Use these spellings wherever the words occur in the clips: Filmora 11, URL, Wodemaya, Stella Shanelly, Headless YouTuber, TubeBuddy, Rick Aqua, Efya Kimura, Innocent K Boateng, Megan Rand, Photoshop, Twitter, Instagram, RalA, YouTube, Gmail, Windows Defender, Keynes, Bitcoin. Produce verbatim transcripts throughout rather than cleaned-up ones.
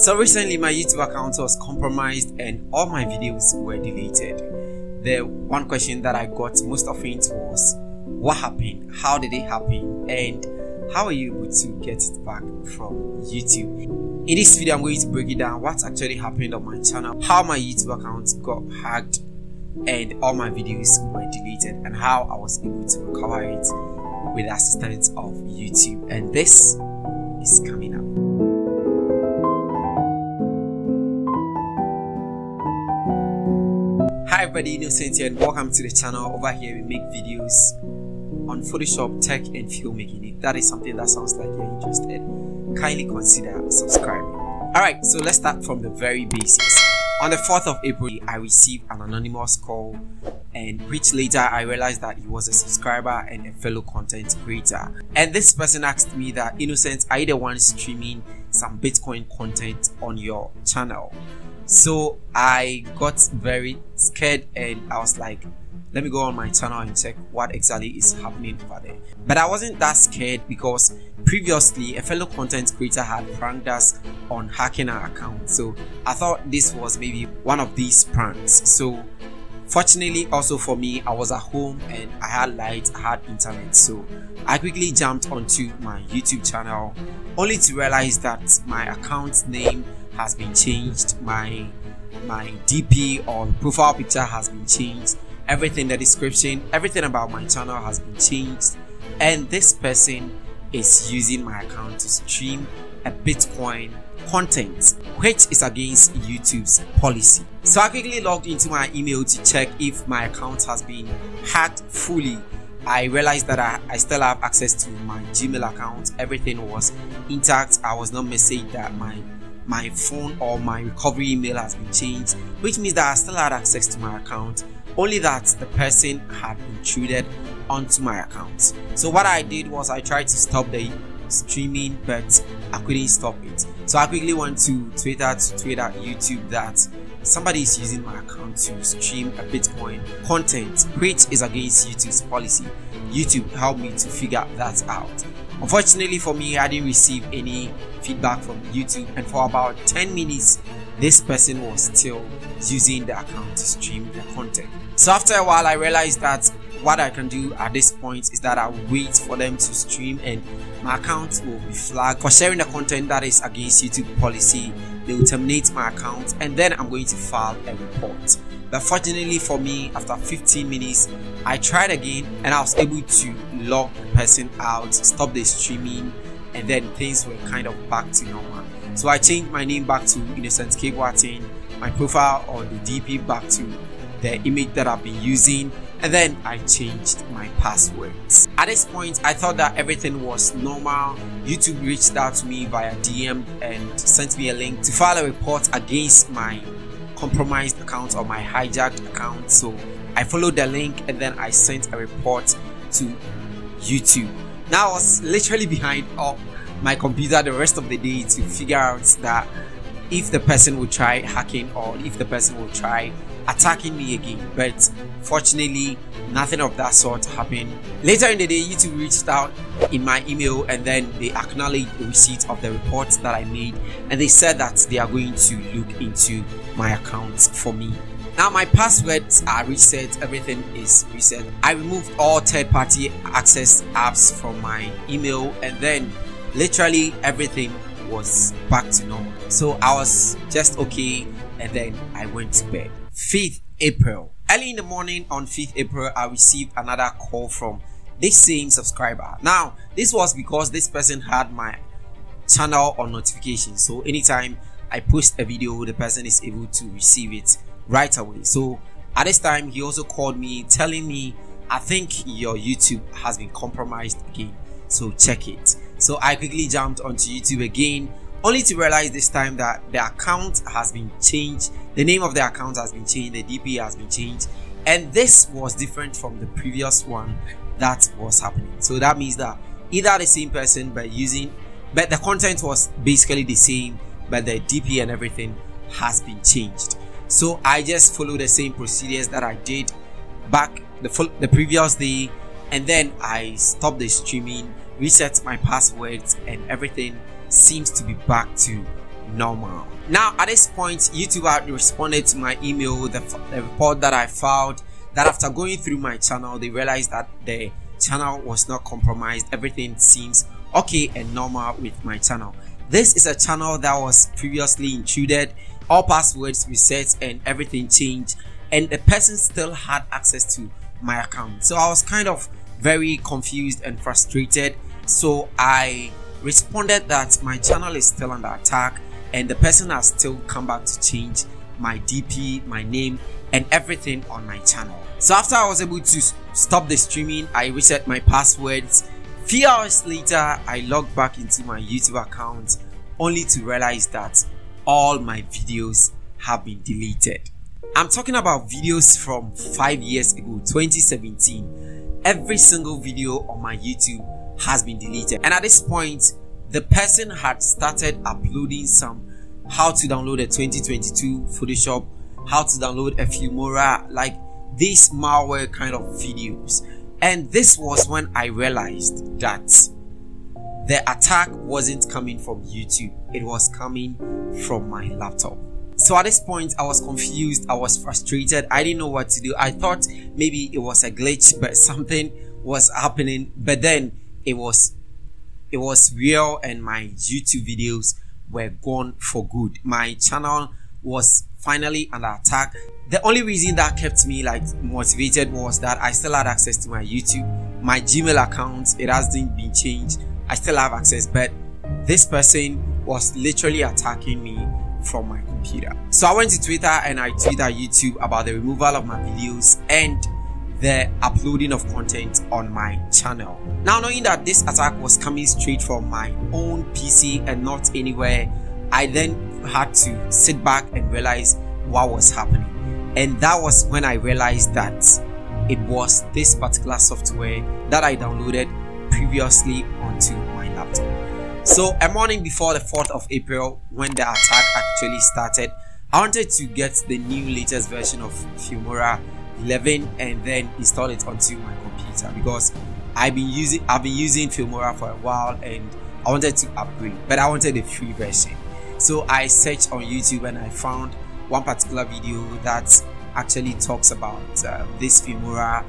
So recently my YouTube account was compromised and all my videos were deleted. The one question that I got most often was, what happened? How did it happen? And how are you able to get it back from YouTube? In this video, I'm going to break it down what actually happened on my channel, how my YouTube account got hacked and all my videos were deleted, and how I was able to recover it with the assistance of YouTube. And this is coming up. Hi everybody, Innocent here and welcome to the channel. Over here we make videos on Photoshop, tech and filmmaking. If that is something that sounds like you're interested, kindly consider subscribing. Alright, so let's start from the very basics. On the fourth of April, I received an anonymous call, and which later I realized that he was a subscriber and a fellow content creator. And this person asked me that, Innocent, are you the one streaming some Bitcoin content on your channel? So I got very scared and I was like, let me go on my channel and check what exactly is happening over there. But I wasn't that scared because previously a fellow content creator had pranked us on hacking our account, so I thought this was maybe one of these pranks. So fortunately also for me, I was at home and I had light, I had internet, so I quickly jumped onto my YouTube channel only to realize that my account name has been changed, my my D P or profile picture has been changed, everything, the description, everything about my channel has been changed, and this person is using my account to stream a Bitcoin content, which is against YouTube's policy. So I quickly logged into my email to check if my account has been hacked fully. I realized that I, I still have access to my Gmail account, everything was intact. I was not messaged that my my phone or my recovery email has been changed, which means that I still had access to my account, only that the person had intruded onto my account. So what I did was I tried to stop the streaming, but I couldn't stop it. So I quickly went to Twitter to tweet at YouTube that somebody is using my account to stream a Bitcoin content, which is against YouTube's policy. YouTube helped me to figure that out. Unfortunately for me, I didn't receive any feedback from YouTube, and for about ten minutes this person was still using the account to stream the content. So after a while I realized that what I can do at this point is that I will wait for them to stream and my account will be flagged for sharing the content that is against YouTube policy. They will terminate my account and then I'm going to file a report. But fortunately for me, after fifteen minutes I tried again and I was able to log the person out, stop the streaming, and then things were kind of back to normal. So I changed my name back to Innocent K Boateng, my profile or the D P back to the image that I've been using, and then I changed my passwords. At this point I thought that everything was normal. YouTube reached out to me via D M and sent me a link to file a report against my compromised account or my hijacked account. So I followed the link and then I sent a report to YouTube. Now I was literally behind up my computer the rest of the day to figure out that if the person would try hacking or if the person would try attacking me again, but fortunately nothing of that sort happened. Later in the day YouTube reached out in my email and then they acknowledged the receipt of the report that I made, and they said that they are going to look into my account for me. Now my passwords are reset, everything is reset. I removed all third-party access apps from my email and then literally everything was back to normal. So I was just okay and then I went to bed. fifth April. Early in the morning on fifth April, I received another call from this same subscriber. Now this was because this person had my channel on notification, so anytime I post a video the person is able to receive it right away. So at this time he also called me telling me, I think your YouTube has been compromised again, so check it. So I quickly jumped onto YouTube again, only to realize this time that the account has been changed, the name of the account has been changed, the D P has been changed, and this was different from the previous one that was happening. So that means that either the same person but using, but the content was basically the same, but the D P and everything has been changed. So I just followed the same procedures that I did back the, the previous day, and then I stopped the streaming, reset my passwords, and everything seems to be back to normal. Now at this point, YouTube had responded to my email, the, the report that I filed, that after going through my channel, they realized that the channel was not compromised. Everything seems okay and normal with my channel. This is a channel that was previously intruded, all passwords reset and everything changed, and the person still had access to my account. So I was kind of very confused and frustrated, so I responded that my channel is still under attack and the person has still come back to change my D P, my name and everything on my channel. So after I was able to stop the streaming, I reset my passwords. Few hours later, I logged back into my YouTube account only to realize that all my videos have been deleted. I'm talking about videos from five years ago, twenty seventeen. Every single video on my YouTube has been deleted, and at this point the person had started uploading some how to download a twenty twenty-two Photoshop, how to download a Filmora, like these malware kind of videos. And this was when I realized that the attack wasn't coming from YouTube, it was coming from my laptop. So at this point I was confused, I was frustrated, I didn't know what to do. I thought maybe it was a glitch, but something was happening. But then it was it was real, and my YouTube videos were gone for good. My channel was finally under attack. The only reason that kept me like motivated was that I still had access to my YouTube, my Gmail account, it hasn't been changed, I still have access, but this person was literally attacking me from my computer. So I went to Twitter and I tweeted YouTube about the removal of my videos and the uploading of content on my channel. Now knowing that this attack was coming straight from my own P C and not anywhere, I then had to sit back and realize what was happening. And that was when I realized that it was this particular software that I downloaded previously onto my laptop. So a morning before the fourth of April, when the attack actually started, I wanted to get the new latest version of Filmora eleven and then install it onto my computer, because I've been using I've been using Filmora for a while and I wanted to upgrade, but I wanted a free version. So I searched on YouTube and I found one particular video that actually talks about uh, this Filmora.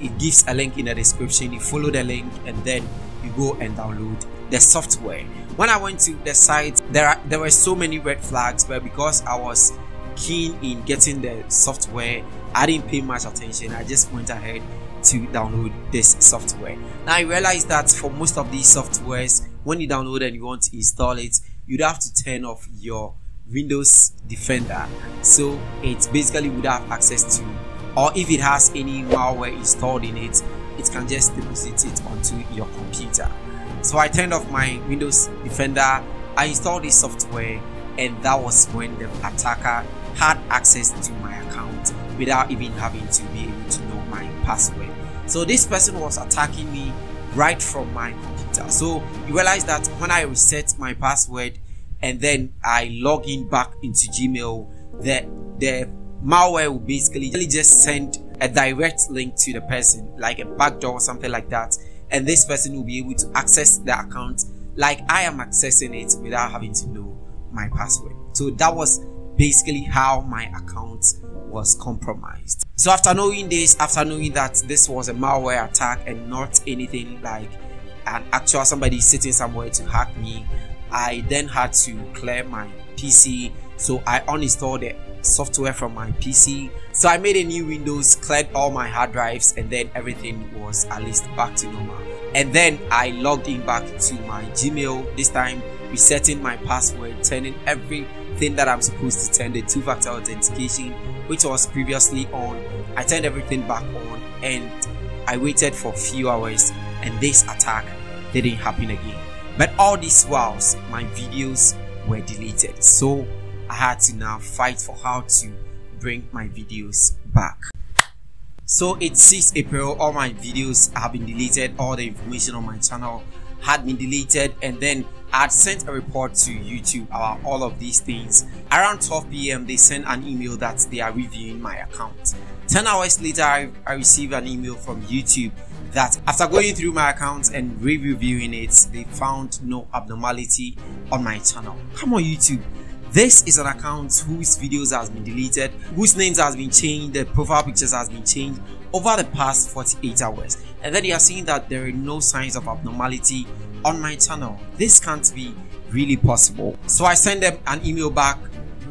It gives a link in the description, you follow the link and then you go and download the software. When I went to the site, there are, there were so many red flags, but because I was keen in getting the software, I didn't pay much attention. I just went ahead to download this software. Now I realized that for most of these softwares, when you download and you want to install it, you'd have to turn off your Windows Defender, so it basically would have access to, or if it has any malware installed in it, it can just deposit it onto your computer. So I turned off my Windows Defender, I installed this software, and that was when the attacker had access to my account without even having to be able to know my password. So this person was attacking me right from my computer. So you realize that when I reset my password and then I log in back into Gmail, the, the malware will basically just send a direct link to the person, like a backdoor or something like that, and this person will be able to access the account like I am accessing it without having to know my password. So that was basically how my account was compromised. So after knowing this, after knowing that this was a malware attack and not anything like an actual somebody sitting somewhere to hack me, I then had to clear my P C. So I uninstalled the software from my P C. So I made a new Windows, cleared all my hard drives, and then everything was at least back to normal. And then I logged in back to my Gmail, this time resetting my password, turning everything that I'm supposed to turn, the two-factor authentication which was previously on, I turned everything back on, and I waited for a few hours and this attack didn't happen again. But all these whiles, my videos were deleted, so I had to now fight for how to bring my videos back. So it's sixth April, all my videos have been deleted, all the information on my channel had been deleted, and then I had sent a report to YouTube about all of these things. Around twelve p m they sent an email that they are reviewing my account. ten hours later I, I received an email from YouTube that after going through my account and re-reviewing it, they found no abnormality on my channel. Come on YouTube, This is an account whose videos has been deleted, whose names has been changed, their profile pictures has been changed over the past forty-eight hours, and then you are seeing that there are no signs of abnormality on my channel. This can't be really possible. So I sent them an email back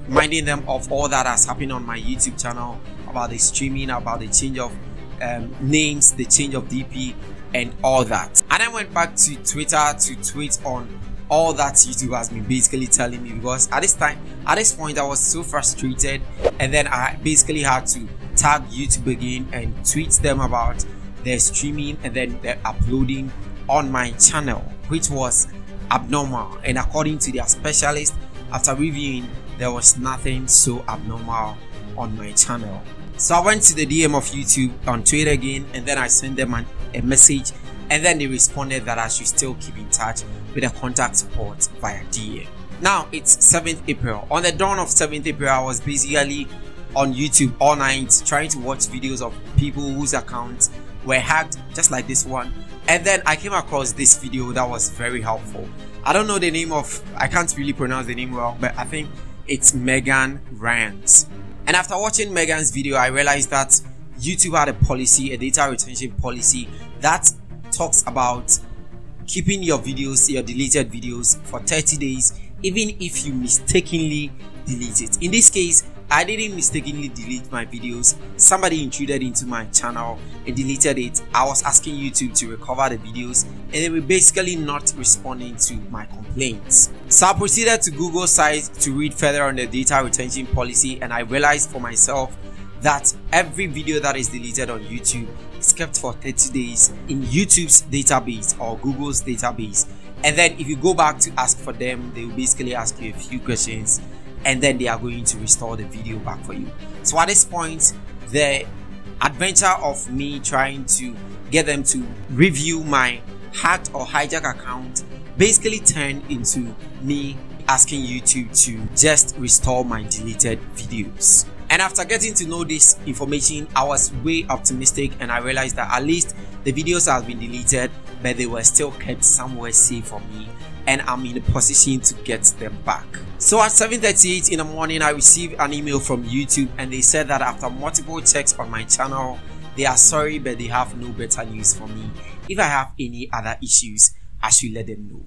reminding them of all that has happened on my YouTube channel, about the streaming, about the change of um, names, the change of D P and all that. And I went back to Twitter to tweet on all that YouTube has been basically telling me, because at this time, at this point, I was so frustrated, and then I basically had to tag YouTube again and tweet them about their streaming and then their uploading on my channel, which was abnormal. And according to their specialist, after reviewing, there was nothing so abnormal on my channel. So I went to the D M of YouTube on Twitter again, and then I sent them an, a message, and then they responded that I should still keep in touch with a contact support via D M. Now it's seventh April. On the dawn of seventh April, I was basically on YouTube all night trying to watch videos of people whose accounts were hacked, just like this one, and then I came across this video that was very helpful. I don't know the name of, I can't really pronounce the name well, but I think it's Megan Rand. And after watching Megan's video, I realized that YouTube had a policy, a data retention policy, that talks about keeping your videos, your deleted videos, for thirty days, even if you mistakenly delete it. In this case, I didn't mistakenly delete my videos. Somebody intruded into my channel and deleted it. I was asking YouTube to recover the videos, and they were basically not responding to my complaints. So I proceeded to Google sites to read further on the data retention policy, and I realized for myself that every video that is deleted on YouTube is kept for thirty days in YouTube's database or Google's database. And then if you go back to ask for them, they will basically ask you a few questions, and then they are going to restore the video back for you. So at this point, the adventure of me trying to get them to review my hacked or hijacked account basically turned into me asking YouTube to just restore my deleted videos. And after getting to know this information, I was way optimistic, and I realized that at least the videos have been deleted, but they were still kept somewhere safe for me, and I'm in a position to get them back. So at seven thirty-eight in the morning, I received an email from YouTube, and they said that after multiple checks on my channel, they are sorry, but they have no better news for me. If I have any other issues, I should let them know.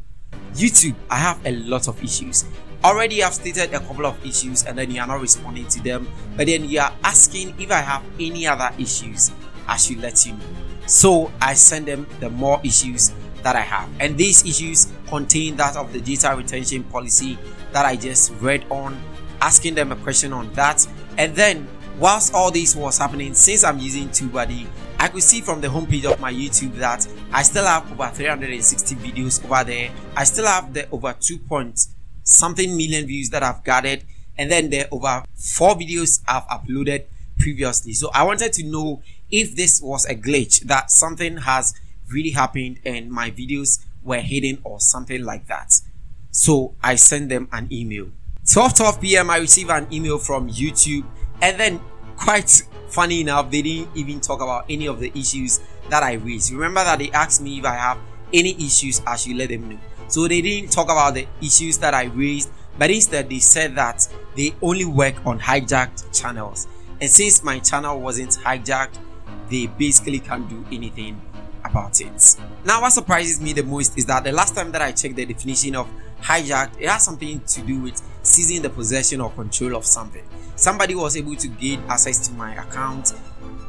YouTube, I have a lot of issues. Already I've stated a couple of issues, and then you are not responding to them, but then you are asking if I have any other issues, I should let you know. So I send them the more issues that I have, and these issues contain that of the data retention policy that I just read on, asking them a question on that. And then whilst all this was happening, since I'm using TubeBuddy, I could see from the homepage of my YouTube that I still have over three hundred sixty videos over there. I still have the over two point something million views that I've gathered, and then there are over four videos I've uploaded previously. So I wanted to know if this was a glitch, that something has really happened and my videos were hidden or something like that. So I sent them an email. twelve twelve p m I received an email from YouTube, and then quite funny enough, they didn't even talk about any of the issues that I raised. Remember that they asked me if I have any issues, I should let them know. So they didn't talk about the issues that I raised, but instead they said that they only work on hijacked channels, and since my channel wasn't hijacked, they basically can't do anything about it. Now what surprises me the most is that the last time that I checked the definition of hijacked, it has something to do with seizing the possession or control of something. Somebody was able to gain access to my account,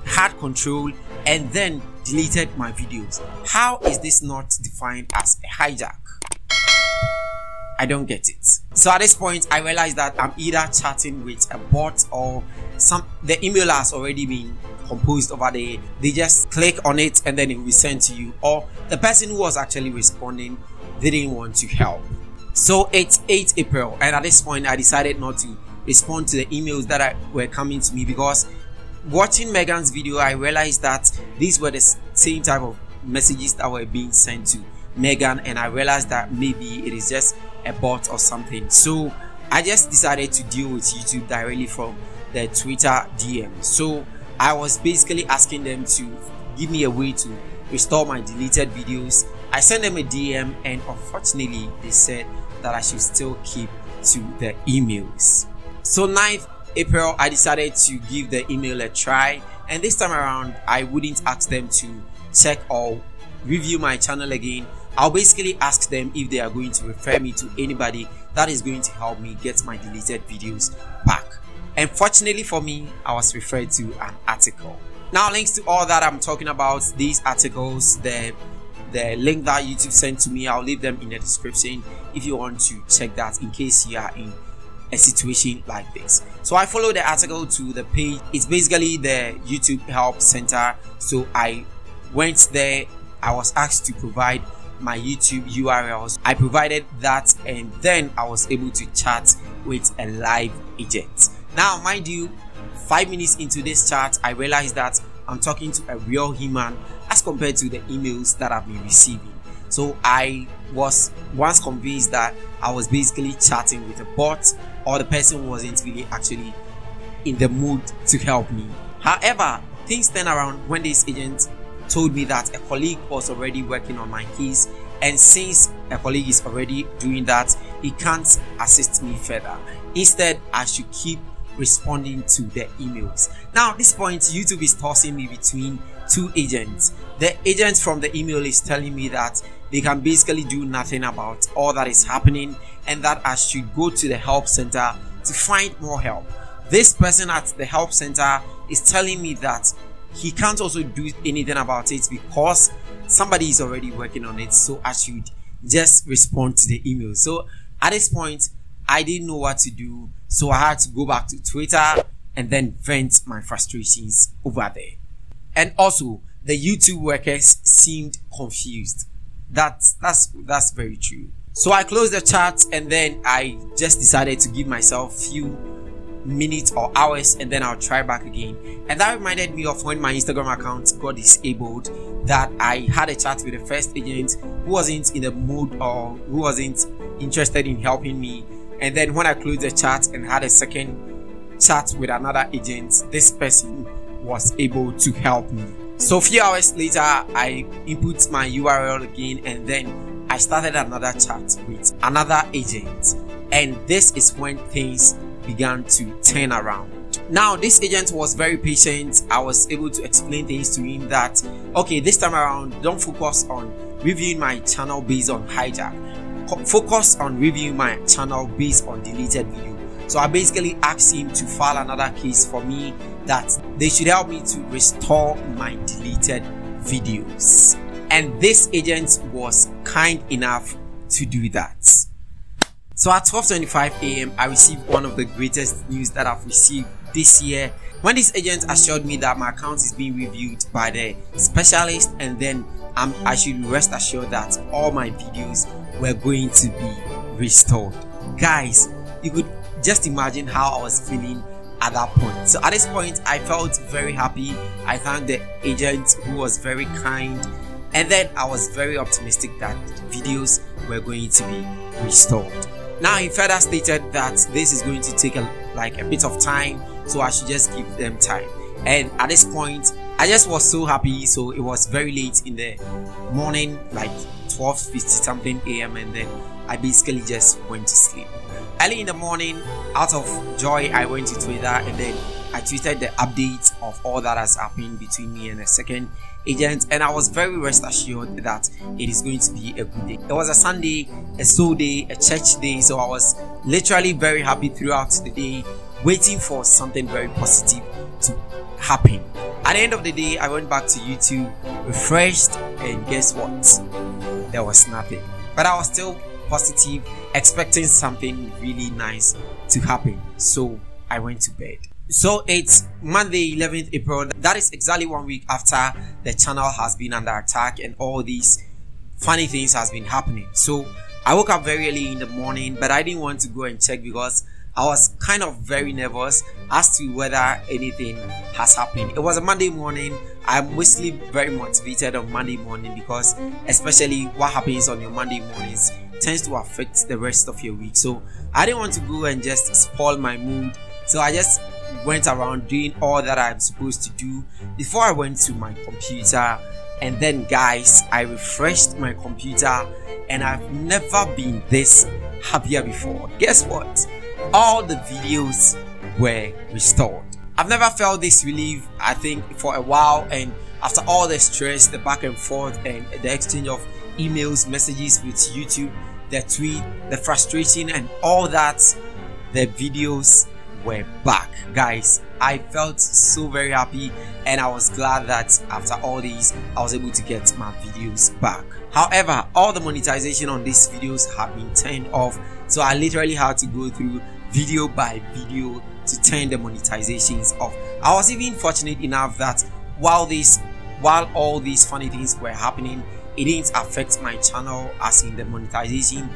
had control, and then deleted my videos. How is this not defined as a hijack? I don't get it. So at this point, I realized that I'm either chatting with a bot or some the email has already been composed over there. They just click on it and then it will be sent to you, or the person who was actually responding didn't want to help. So it's eighth April, and at this point I decided not to respond to the emails that I, were coming to me, because watching Megan's video, I realized that these were the same type of messages that were being sent to Megan, and I realized that maybe it is just a bot or something. So I just decided to deal with YouTube directly from the Twitter D M. So I was basically asking them to give me a way to restore my deleted videos. I sent them a D M, and unfortunately they said that I should still keep to the emails. So ninth April, I decided to give the email a try, and this time around I wouldn't ask them to check or review my channel again. I'll basically ask them if they are going to refer me to anybody that is going to help me get my deleted videos back. And fortunately for me, I was referred to an article. Now, links to all that I'm talking about, these articles, the the link that YouTube sent to me, I'll leave them in the description if you want to check that in case you are in a situation like this. So I followed the article to the page. It's basically the YouTube help center. So I went there. I was asked to provide my YouTube U R Ls. I provided that, and then I was able to chat with a live agent. Now, mind you, five minutes into this chat, I realized that I'm talking to a real human as compared to the emails that I've been receiving. So I was once convinced that I was basically chatting with a bot, or the person wasn't really actually in the mood to help me. However, things turned around when this agent told me that a colleague was already working on my case, and since a colleague is already doing that, he can't assist me further. Instead, I should keep responding to the emails. Now at this point, YouTube is tossing me between two agents. The agent from the email is telling me that they can basically do nothing about all that is happening, and that I should go to the help center to find more help. This person at the help center is telling me that he can't also do anything about it because somebody is already working on it, so I should just respond to the email. So at this point, I didn't know what to do, so I had to go back to Twitter and then vent my frustrations over there. And also, the YouTube workers seemed confused. That's that's that's very true. So I closed the chat, and then I just decided to give myself a few minutes or hours, and then I'll try back again. And that reminded me of when my Instagram account got disabled, that I had a chat with the first agent who wasn't in the mood or who wasn't interested in helping me. And then when I closed the chat and had a second chat with another agent, this person was able to help me. So a few hours later, I input my U R L again, and then I started another chat with another agent. And this is when things began to turn around. Now this agent was very patient. I was able to explain things to him that, okay, this time around, don't focus on reviewing my channel based on hijack. Focus on reviewing my channel based on deleted video. So I basically asked him to file another case for me that they should help me to restore my deleted videos. And this agent was kind enough to do that. So at twelve twenty-five a m, I received one of the greatest news that I've received this year, when this agent assured me that my account is being reviewed by the specialist, and then I'm, I should rest assured that all my videos were going to be restored. Guys, you could just imagine how I was feeling at that point. So at this point, I felt very happy. I thanked the agent who was very kind, and then I was very optimistic that the videos were going to be restored. Now he further stated that this is going to take a, like a bit of time, so I should just give them time. And at this point, I just was so happy. So it was very late in the morning, like twelve fifty something a m, and then I basically just went to sleep. Early in the morning, out of joy, I went to Twitter, and then I tweeted the updates of all that has happened between me and the second agent, and I was very rest assured that it is going to be a good day. It was a Sunday, a soul day, a church day, so I was literally very happy throughout the day, waiting for something very positive to happen. At the end of the day, I went back to YouTube refreshed, and guess what? There was nothing. But I was still positive, expecting something really nice to happen, so I went to bed. So it's Monday, eleventh April. That is exactly one week after the channel has been under attack and all these funny things has been happening. So I woke up very early in the morning, but I didn't want to go and check because I was kind of very nervous as to whether anything has happened. It was a Monday morning. I'm mostly very motivated on Monday morning because especially what happens on your Monday mornings tends to affect the rest of your week. So I didn't want to go and just spoil my mood. So I just went around doing all that I'm supposed to do before I went to my computer And then guys, I refreshed my computer and I've never been this happier before. Guess what? All the videos were restored. I've never felt this relief, I think, for a while, and after all the stress, the back and forth and the exchange of emails, messages with YouTube, the tweet, the frustration and all that, the videos were back. Guys, I felt so very happy and I was glad that after all these, I was able to get my videos back. However, all the monetization on these videos have been turned off, so I literally had to go through video by video to turn the monetizations off. I was even fortunate enough that while this, while all these funny things were happening, it didn't affect my channel, as in the monetization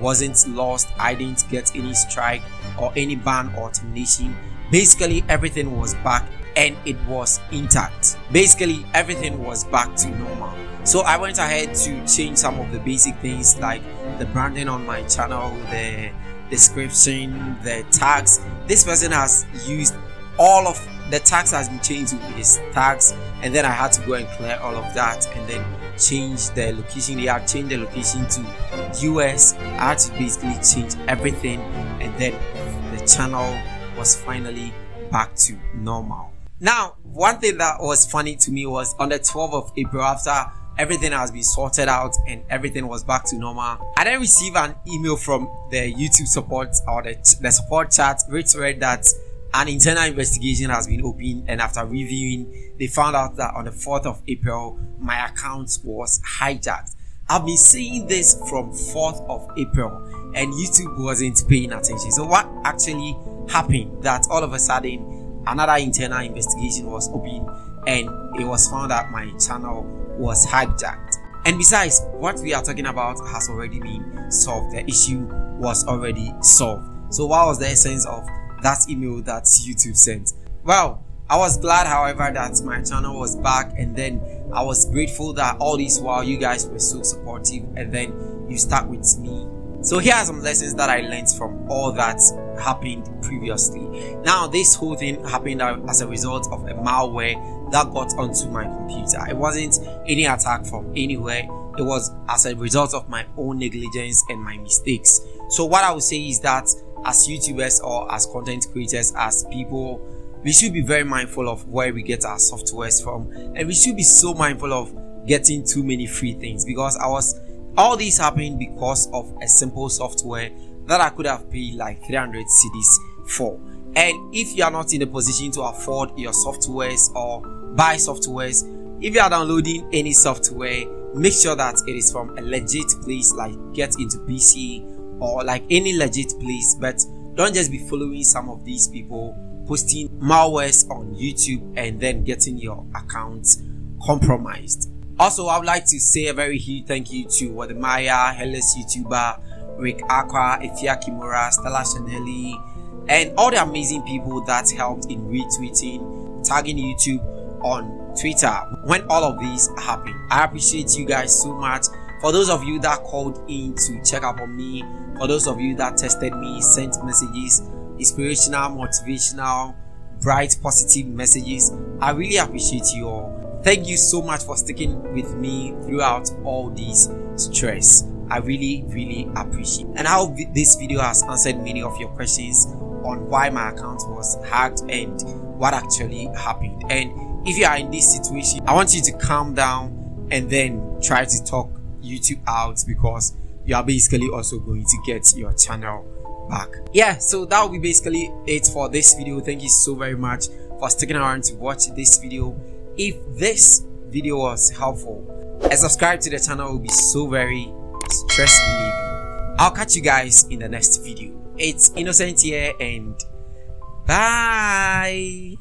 wasn't lost. I didn't get any strike or any ban or termination. Basically everything was back and it was intact. Basically everything was back to normal. So I went ahead to change some of the basic things like the branding on my channel, the description, the tags. This person has used all of the tags, has been changed with his tags, and then I had to go and clear all of that and then change the location. They have changed the location to U S. I had to basically change everything and then the channel was finally back to normal. Now, one thing that was funny to me was on the twelfth of April, after everything has been sorted out and everything was back to normal, I then received an email from the YouTube support or the, the support chat, which read that an internal investigation has been opened, and after reviewing, they found out that on the fourth of April, my account was hijacked. I've been seeing this from fourth of April and YouTube wasn't paying attention. So what actually happened, that all of a sudden another internal investigation was opened and it was found that my channel was hijacked. And besides, what we are talking about has already been solved. The issue was already solved. So what was the essence of that email that YouTube sent? Well, I was glad, however, that my channel was back, and then I was grateful that all this while you guys were so supportive and then you stuck with me. So here are some lessons that I learned from all that happened previously. Now, this whole thing happened as a result of a malware that got onto my computer. It wasn't any attack from anywhere. It was as a result of my own negligence and my mistakes. So what I would say is that as YouTubers or as content creators, as people, we should be very mindful of where we get our softwares from, and we should be so mindful of getting too many free things, because I was, all this happened because of a simple software that I could have paid like three hundred cedis for. And if you are not in a position to afford your softwares or buy softwares, if you are downloading any software, make sure that it is from a legit place, like Get Into P C or like any legit place. But don't just be following some of these people posting malwares on YouTube and then getting your accounts compromised. Also, I would like to say a very huge thank you to Wodemaya, Headless YouTuber, Rick Aqua, Efya Kimura, Stella Shanelly, and all the amazing people that helped in retweeting, tagging YouTube on Twitter when all of these happened. I appreciate you guys so much. For those of you that called in to check up on me, for those of you that tested me, sent messages, inspirational, motivational, bright, positive messages, I really appreciate you all. Thank you so much for sticking with me throughout all this stress. I really, really appreciate it. And how this video has answered many of your questions on why my account was hacked and what actually happened. And if you are in this situation, I want you to calm down and then try to talk YouTube out, because you are basically also going to get your channel back. Yeah, so that will be basically it for this video. Thank you so very much for sticking around to watch this video. If this video was helpful, a subscribe to the channel will be so very stress relieving. I'll catch you guys in the next video. It's Innocent here, and bye.